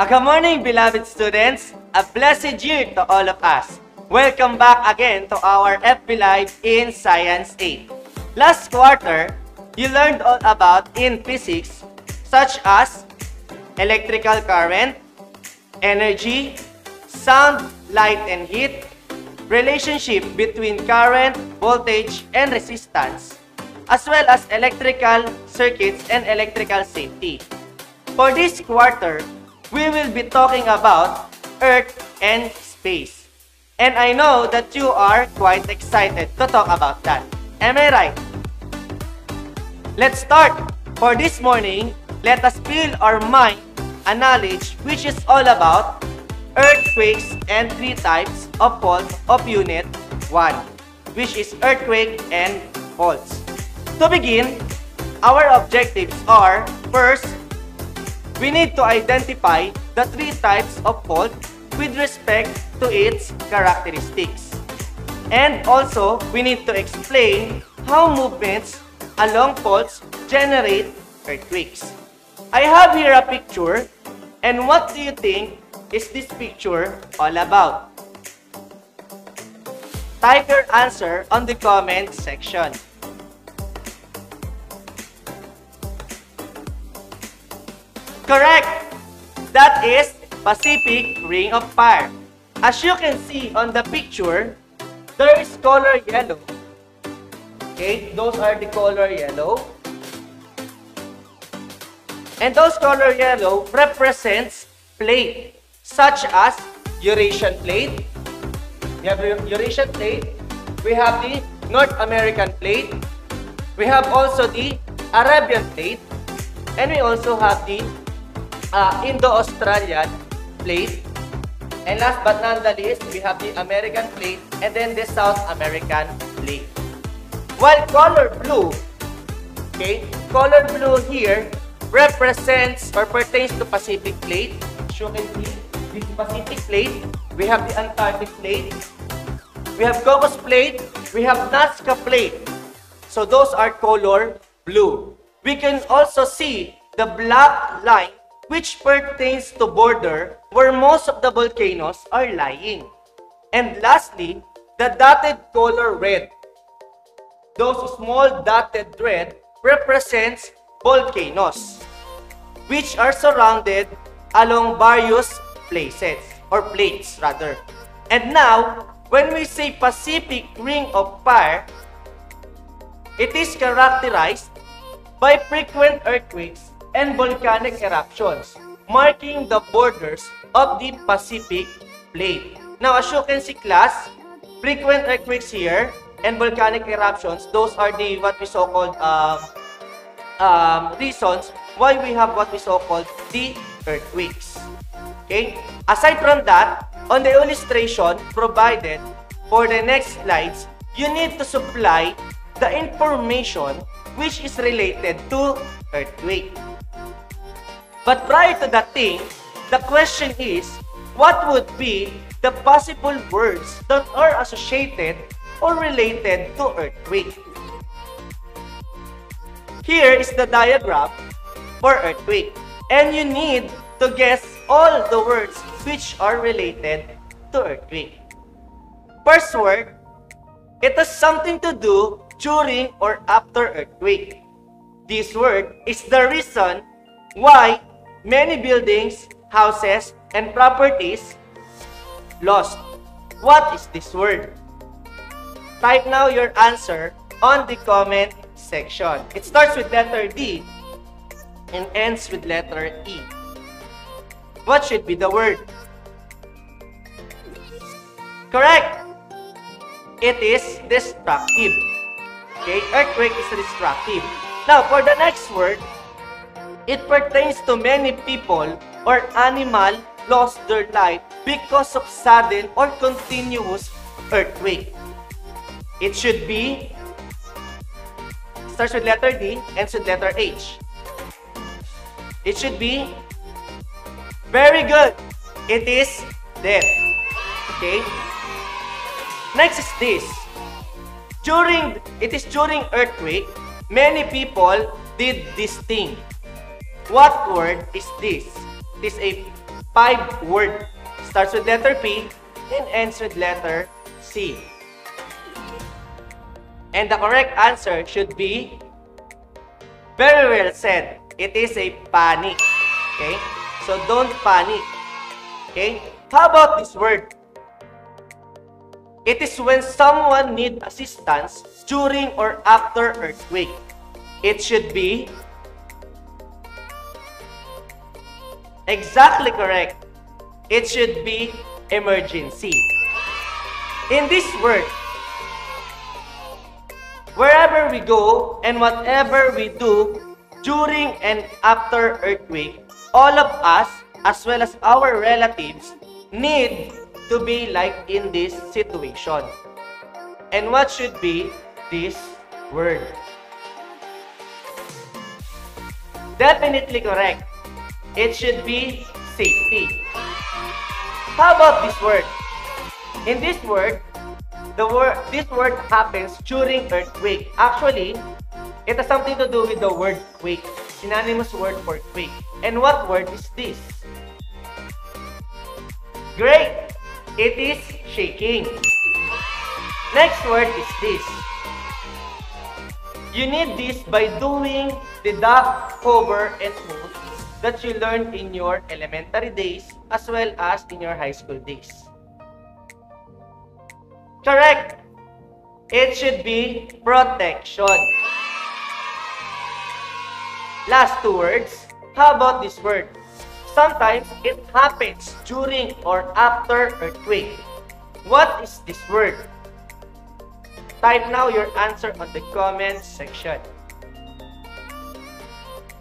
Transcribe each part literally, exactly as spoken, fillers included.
A good morning, beloved students. A blessed year to all of us. Welcome back again to our F B Live in Science eight. Last quarter, you learned all about in physics such as electrical current, energy, sound, light, and heat, relationship between current, voltage, and resistance, as well as electrical circuits and electrical safety. For this quarter, we will be talking about Earth and space. And I know that you are quite excited to talk about that. Am I right? Let's start. For this morning, let us build our mind a knowledge which is all about earthquakes and three types of faults of Unit one, which is earthquake and faults. To begin, our objectives are, first, we need to identify the three types of fault with respect to its characteristics. And also, we need to explain how movements along faults generate earthquakes. I have here a picture, and what do you think is this picture all about? Type your answer on the comment section. Correct! That is Pacific Ring of Fire. As you can see on the picture, there is color yellow. Okay, those are the color yellow. And those color yellow represents plate, such as Eurasian plate. We have Eurasian plate. We have the North American plate. We have also the Arabian plate. And we also have the Uh, Indo-Australian plate, and last but not the least, we have the American plate and then the South American plate. While color blue, okay, color blue here represents or pertains to Pacific plate. As you can see, this Pacific plate, we have the Antarctic plate, we have Cocos plate, we have Nazca plate. So those are color blue. We can also see the black line, which pertains to border where most of the volcanoes are lying. And lastly, the dotted color red. Those small dotted red represents volcanoes, which are surrounded along various places, or plates rather. And now, when we say Pacific Ring of Fire, it is characterized by frequent earthquakes and volcanic eruptions, marking the borders of the Pacific plate. Now, as you can see, class, frequent earthquakes here and volcanic eruptions, those are the what we so-called um, um, reasons why we have what we so-called the earthquakes. Okay? Aside from that, on the illustration provided for the next slides, you need to supply the information which is related to earthquake. But prior to that thing, the question is, what would be the possible words that are associated or related to earthquake? Here is the diagram for earthquake. And you need to guess all the words which are related to earthquake. First word, it has something to do during or after earthquake. This word is the reason why many buildings, houses, and properties lost. What is this word? Type now your answer on the comment section. It starts with letter D and ends with letter E. What should be the word? Correct! It is destructive. Okay, earthquake is destructive. Now, for the next word, it pertains to many people or animal lost their life because of sudden or continuous earthquake. It should be, starts with letter D, ends with letter H. It should be, very good, it is death. Okay? Next is this. During, it is during earthquake, many people did this thing. What word is this? It is a five word. Starts with letter P and ends with letter C. And the correct answer should be, very well said. It is a panic. Okay? So don't panic. Okay? How about this word? It is when someone needs assistance during or after earthquake. It should be exactly correct. It should be emergency. In this word, wherever we go and whatever we do during and after earthquake, all of us, as well as our relatives, need to be like in this situation. And what should be this word? Definitely correct. It should be safety. How about this word? In this word, the word this word happens during earthquake. Actually, it has something to do with the word quake. Synonymous word for quake. And what word is this? Great! It is shaking. Next word is this. You need this by doing the duck, cover, and hold that you learned in your elementary days as well as in your high school days. Correct! It should be protection. Last two words. How about this word? Sometimes it happens during or after earthquake. What is this word? Type now your answer on the comment section.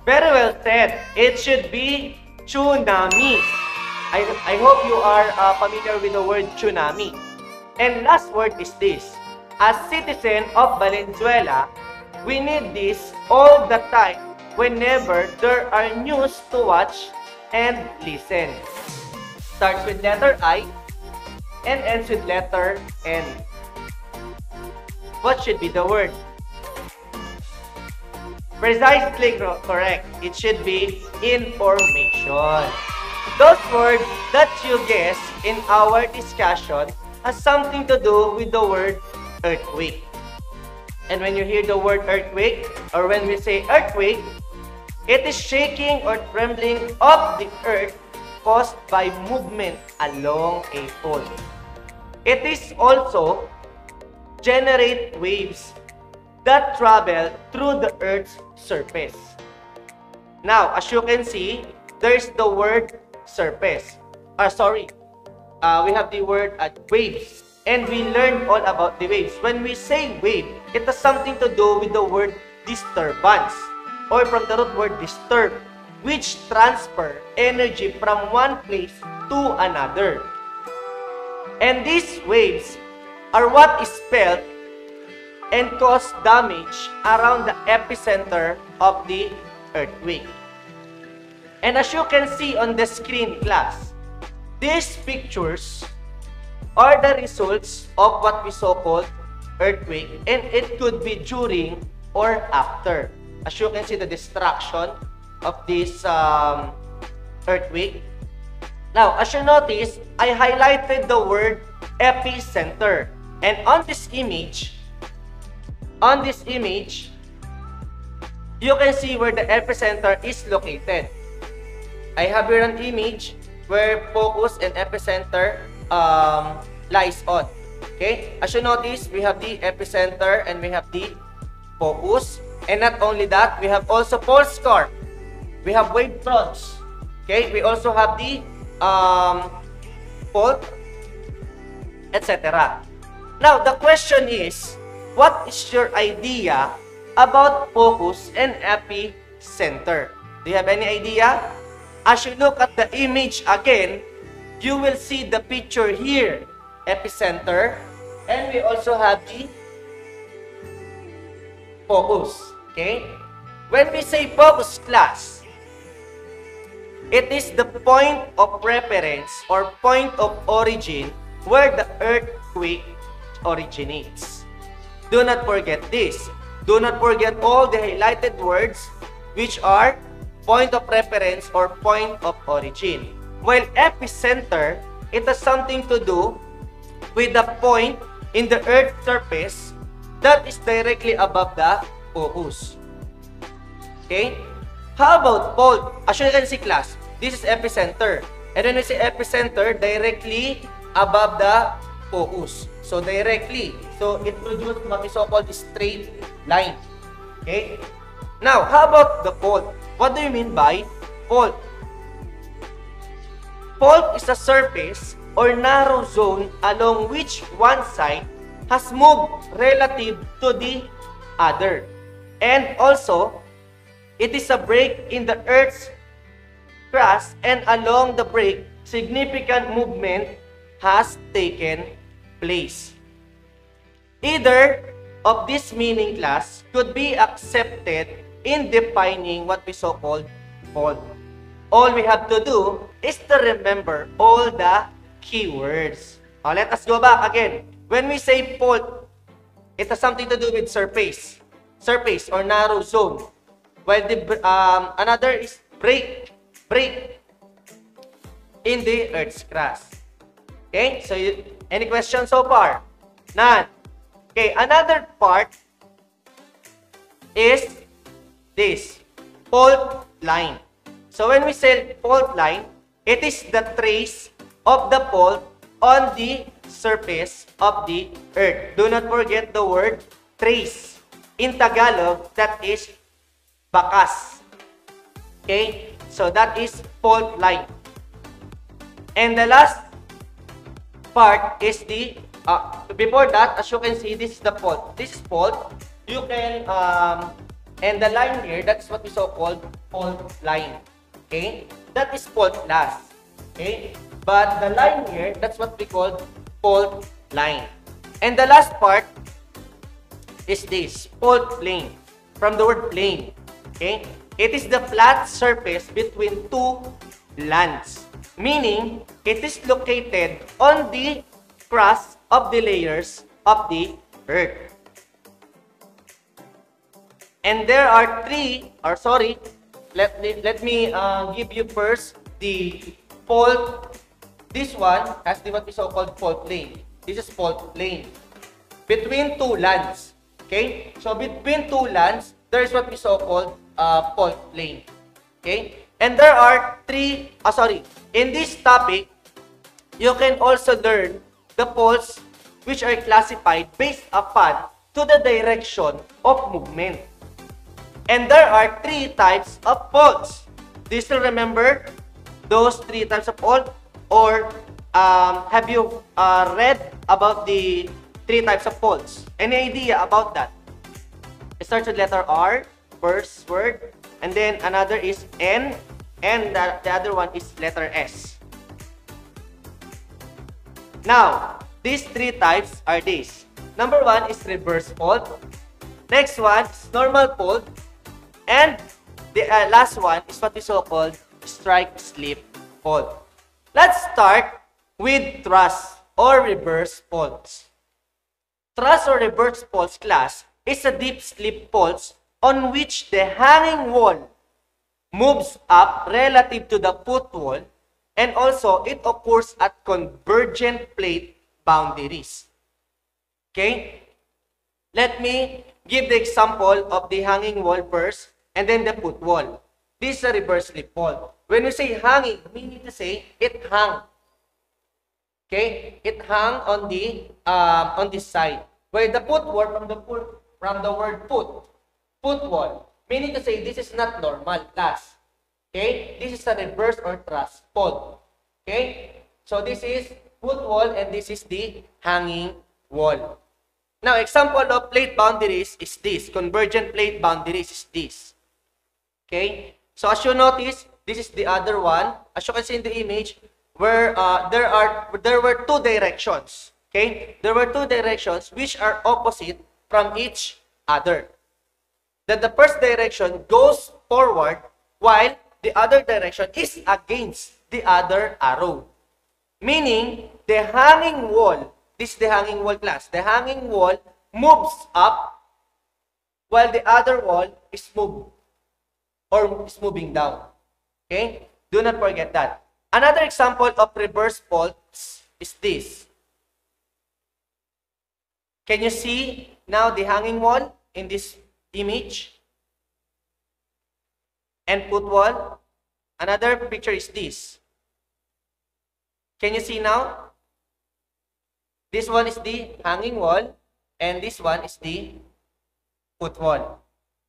Very well said. It should be tsunami. I, I hope you are uh, familiar with the word tsunami. And last word is this. As citizens of Valenzuela, we need this all the time whenever there are news to watch and listen. Starts with letter I and ends with letter N. What should be the word? Precisely correct. It should be information. Those words that you guessed in our discussion has something to do with the word earthquake. And when you hear the word earthquake, or when we say earthquake, it is shaking or trembling of the earth caused by movement along a pole. It is also generate waves that travel through the earth's surface. Now, as you can see, there's the word surface. Uh, sorry, uh, we have the word uh, waves. And we learned all about the waves. When we say wave, it has something to do with the word disturbance, or from the root word disturb, which transfer energy from one place to another. And these waves are what is felt and cause damage around the epicenter of the earthquake. And as you can see on the screen, class, these pictures are the results of what we so-called earthquake, and it could be during or after. As you can see, the destruction of this um, earthquake. Now, as you notice, I highlighted the word epicenter. And on this image, on this image, you can see where the epicenter is located. I have here an image where focus and epicenter um, lies on. Okay? As you notice, we have the epicenter and we have the focus. And not only that, we have also pulse core. We have wave fronts. Okay? We also have the um, fault, et cetera. Now, the question is, what is your idea about focus and epicenter? Do you have any idea? As you look at the image again, you will see the picture here, epicenter, and we also have the focus. Okay? When we say focus, class, it is the point of reference or point of origin where the earthquake originates. Do not forget this. Do not forget all the highlighted words, which are point of reference or point of origin. while epicenter, it has something to do with the point in the Earth's surface that is directly above the focus. Okay? How about pole? As you can see, class, this is epicenter. And when we say epicenter, directly above the focus. So, directly. So, it produces what is so-called straight line. Okay? Now, how about the fault? What do you mean by fault? Fault is a surface or narrow zone along which one side has moved relative to the other. And also, it is a break in the Earth's crust, and along the break, significant movement has taken place. Either of this meaning, class, could be accepted in defining what we so-called fault. All we have to do is to remember all the keywords. Now, let us go back again. When we say fault, it has something to do with surface. Surface or narrow zone. While the, um, another is break. Break in the Earth's crust. Okay? So, you, any questions so far? None. Okay, another part is this, fault line. So, when we say fault line, it is the trace of the fault on the surface of the Earth. Do not forget the word trace. In Tagalog, that is bakas. Okay? So, that is fault line. And the last part is the, uh, before that, as you can see, this is the fault. This is fault. You can, um, and the line here, that's what we so-called fault line. Okay? That is fault class. Okay? But the line here, that's what we call fault line. And the last part is this, fault plane. From the word plane. Okay? It is the flat surface between two lands, meaning it is located on the crust of the layers of the Earth. And there are three, or sorry, let me, let me uh, give you first the fault. This one has the what we so-called fault plane. This is fault plane. Between two lands. Okay? So, between two lands, there is what we so-called Uh, fault plane. Okay? And there are three, uh, sorry, in this topic, you can also learn the faults which are classified based upon to the direction of movement. And there are three types of faults. Do you still remember those three types of fault? Or um, have you uh, read about the three types of faults? Any idea about that? It starts with letter R. First word, and then another is N, and the, the other one is letter S. Now, these three types are these. Number one is reverse fault. Next one is normal fault. And the uh, last one is what we so-called strike-slip fault. Let's start with thrust or reverse faults. Thrust or reverse faults, class, is a deep slip fault on which the hanging wall moves up relative to the foot wall, and also it occurs at convergent plate boundaries. Okay? Let me give the example of the hanging wall first and then the foot wall. This is a reverse slip wall. When we say hanging, we need to say it hung. Okay? It hung on the um, on this side. Where the foot wall from the foot, from the word foot. Foot wall, meaning to say this is not normal class. Okay? This is a reverse or thrust fault. Okay? So, this is foot wall and this is the hanging wall. Now, example of plate boundaries is this. Convergent plate boundaries is this. Okay? So, as you notice, this is the other one. As you can see in the image, where uh, there are there were two directions. Okay? There were two directions which are opposite from each other. That the first direction goes forward while the other direction is against the other arrow. Meaning, the hanging wall, this is the hanging wall class, the hanging wall moves up while the other wall is moved or is moving down. Okay? Do not forget that. Another example of reverse faults is this. Can you see now the hanging wall in this image? And foot wall. Another picture is this. Can you see now? This one is the hanging wall and this one is the foot wall.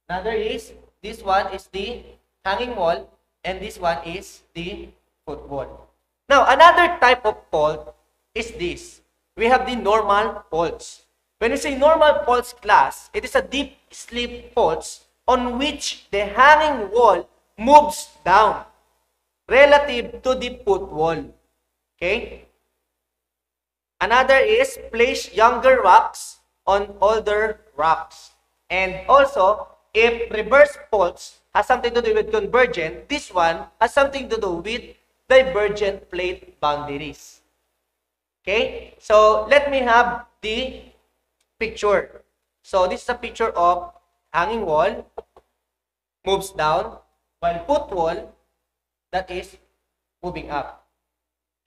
Another is this one is the hanging wall and this one is the foot wall. Now, another type of fault is this. We have the normal faults. When we say normal faults class, it is a deep slip faults on which the hanging wall moves down relative to the foot wall. Okay? Another is place younger rocks on older rocks. And also, if reverse faults has something to do with convergent, this one has something to do with divergent plate boundaries. Okay? So, let me have the picture. So, this is a picture of hanging wall moves down while foot wall that is moving up.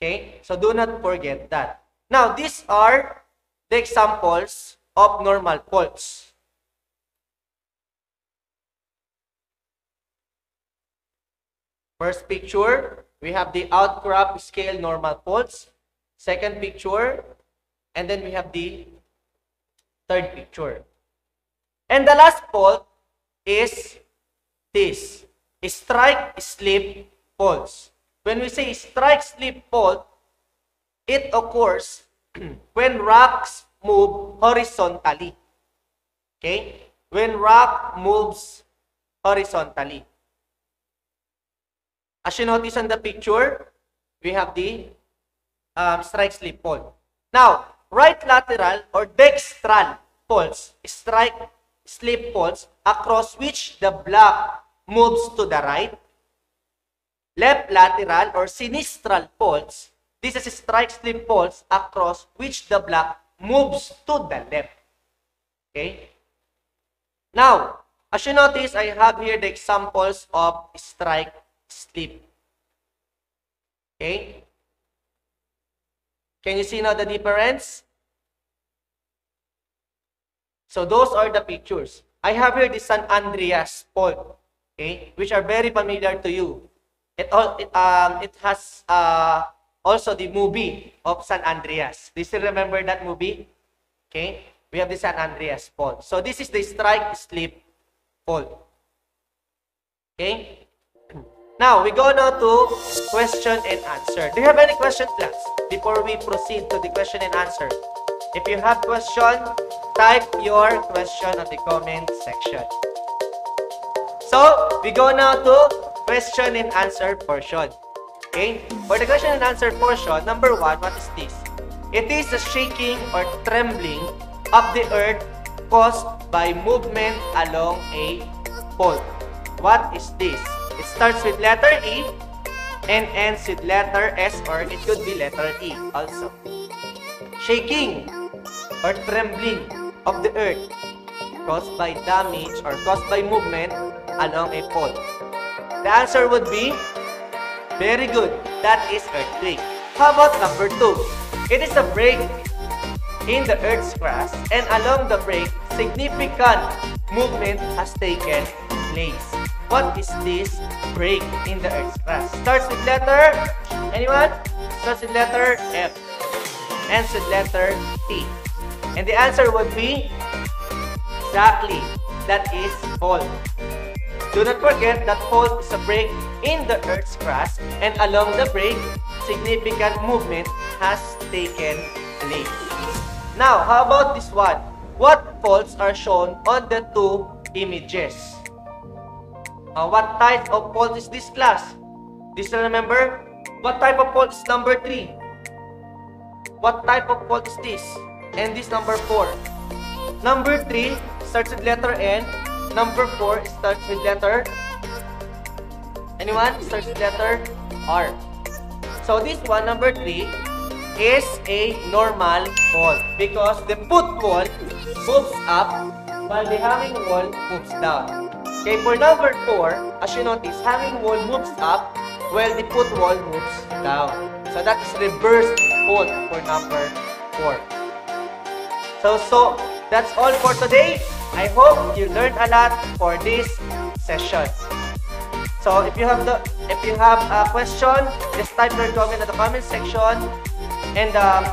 Okay? So, do not forget that. Now, these are the examples of normal faults. First picture, we have the outcrop scale normal faults. Second picture, and then we have the third picture. And the last fault is this, strike slip faults. When we say strike slip fault, it occurs when rocks move horizontally. Okay? When rock moves horizontally. As you notice on the picture, we have the um, strike slip fault. Now, right lateral or dextral faults, strike slip faults across which the block moves to the right. Left lateral or sinistral faults, this is strike slip faults across which the block moves to the left. Okay? Now, as you notice, I have here the examples of strike slip. Okay? Can you see now the difference? So, those are the pictures. I have here the San Andreas fault, okay, which are very familiar to you. It, all, it, um, it has uh, also the movie of San Andreas. Do you still remember that movie? Okay? We have the San Andreas fault. So, this is the strike slip fault. Okay? Now, we go now to question and answer. Do you have any question, class? Before we proceed to the question and answer. If you have question, type your question on the comment section. So, we go now to question and answer portion. Okay? For the question and answer portion, number one, what is this? It is the shaking or trembling of the earth caused by movement along a fault. What is this? It starts with letter E and ends with letter S, or it could be letter E also. Shaking or trembling of the earth caused by damage or caused by movement along a fault. The answer would be, very good, that is earthquake. How about number two? It is a break in the earth's crust, and along the break, significant movement has taken place. What is this break in the earth's crust? Starts with letter, anyone? Starts with letter F. Ends with letter T. And the answer would be, exactly, that is fault. Do not forget that fault is a break in the earth's crust, and along the break, significant movement has taken place. Now, how about this one? What faults are shown on the two images? Uh, what type of fault is this, class? Do you still remember? What type of fault is number three? What type of fault is this? And this number four. Number three starts with letter N. Number four starts with letter... Anyone? Starts with letter R. So this one, number three, is a normal fault because the foot wall moves up while the hanging wall moves down. Okay, for number four, as you notice, hanging wall moves up well, the foot wall moves down. So that is reversed fold for number four. So, so that's all for today. I hope you learned a lot for this session. So if you have the if you have a question, just type your comment in the comment section, and um,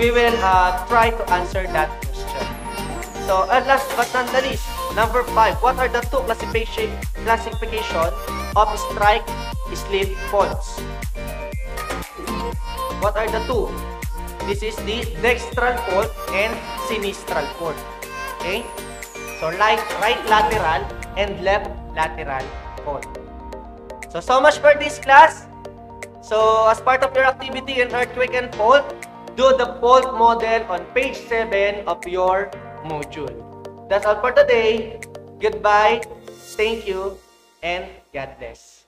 we will uh, try to answer that question. So and last but not the least, number five. What are the two classification classification of strike slip faults? What are the two? This is the dextral fault and sinistral fault. Okay, so like right lateral and left lateral fault. So so much for this class. So as part of your activity in earthquake and fault, do the fault model on page seven of your module. That's all for today. Goodbye, thank you, and God bless.